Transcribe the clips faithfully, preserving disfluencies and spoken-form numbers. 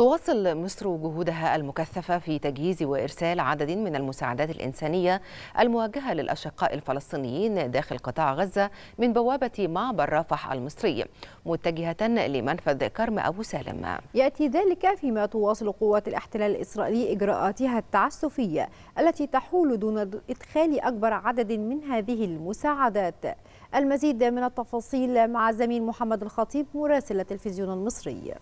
تواصل مصر جهودها المكثفة في تجهيز وإرسال عدد من المساعدات الإنسانية الموجهة للأشقاء الفلسطينيين داخل قطاع غزة من بوابة معبر رفح المصري، متجهة لمنفذ كرم أبو سالم. يأتي ذلك فيما تواصل قوات الاحتلال الإسرائيلي إجراءاتها التعسفية التي تحول دون إدخال أكبر عدد من هذه المساعدات. المزيد من التفاصيل مع زميل محمد الخطيب مراسل التلفزيون المصري.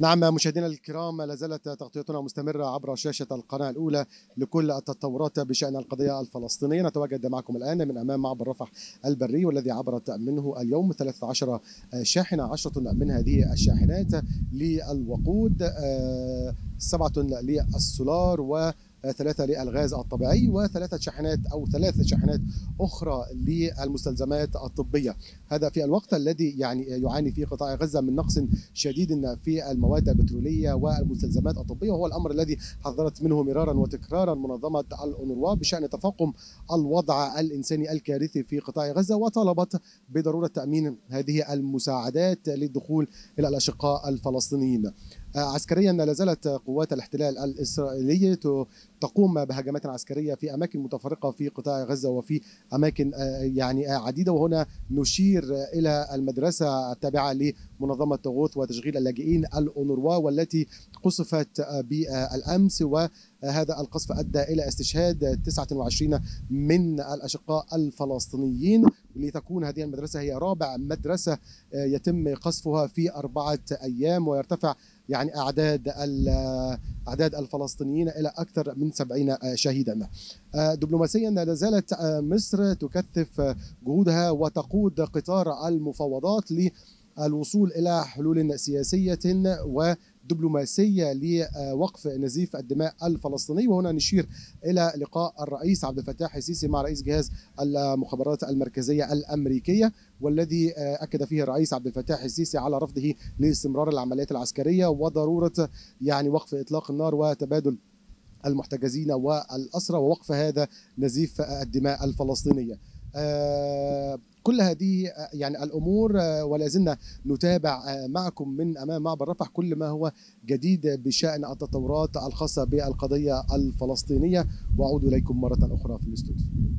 نعم مشاهدينا الكرام، لا زالت تغطيتنا مستمرة عبر شاشة القناة الأولى لكل التطورات بشأن القضية الفلسطينية. نتواجد معكم الآن من أمام معبر رفح البري والذي عبرت منه اليوم ثلاث عشرة شاحنة، عشرة من هذه الشاحنات للوقود، سبعة للسولار و ثلاثة للغاز الطبيعي وثلاثة شاحنات أو ثلاث شاحنات أخرى للمستلزمات الطبية. هذا في الوقت الذي يعني يعاني فيه قطاع غزة من نقص شديد في المواد البترولية والمستلزمات الطبية، وهو الأمر الذي حذرت منه مرارا وتكرارا منظمة الأونروا بشأن تفاقم الوضع الإنساني الكارثي في قطاع غزة، وطالبت بضرورة تأمين هذه المساعدات للدخول إلى الأشقاء الفلسطينيين. عسكريا لا زالت قوات الاحتلال الإسرائيلي تقوم بهجمات عسكرية في أماكن متفرقة في قطاع غزة وفي أماكن يعني عديدة، وهنا نشير إلى المدرسة التابعة لمنظمة غوث وتشغيل اللاجئين الأونروا والتي قصفت بالأمس، وهذا القصف أدى إلى استشهاد تسعة وعشرين من الأشقاء الفلسطينيين. لتكون هذه المدرسة هي رابع مدرسة يتم قصفها في أربعة أيام، ويرتفع يعني أعداد أعداد الفلسطينيين إلى أكثر من سبعين شهيدا. دبلوماسيا لا زالت مصر تكثف جهودها وتقود قطار المفاوضات للوصول إلى حلول سياسية و دبلوماسية لوقف نزيف الدماء الفلسطيني، وهنا نشير إلى لقاء الرئيس عبد الفتاح السيسي مع رئيس جهاز المخابرات المركزية الأمريكية، والذي أكد فيه الرئيس عبد الفتاح السيسي على رفضه لاستمرار العمليات العسكرية وضرورة يعني وقف إطلاق النار وتبادل المحتجزين والأسرى ووقف هذا نزيف الدماء الفلسطينية. آه كل هذه يعني الأمور ولازلنا نتابع معكم من أمام معبر رفح كل ما هو جديد بشأن التطورات الخاصة بالقضية الفلسطينية، وأعود إليكم مرة أخرى في الاستوديو.